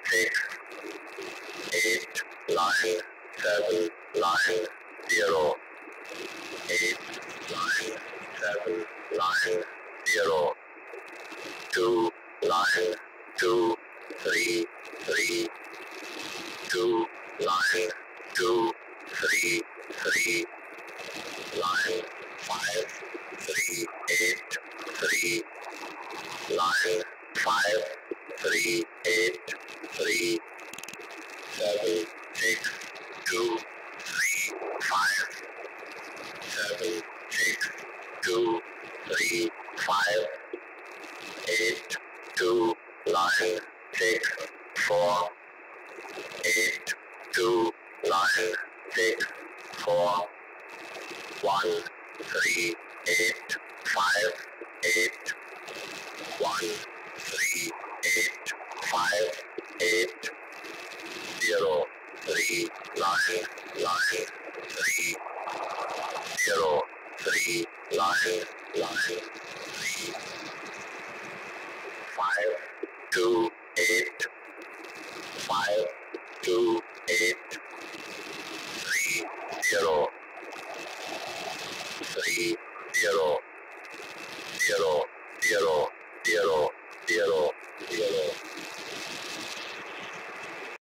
6 8 9 7 9 0 8 9 7 9 0 2 9 2 3 3 2 9 2 3 3 9 5 3 8 3 5 2 8 5 2 8 3 0 3 0 0 0 0 0 0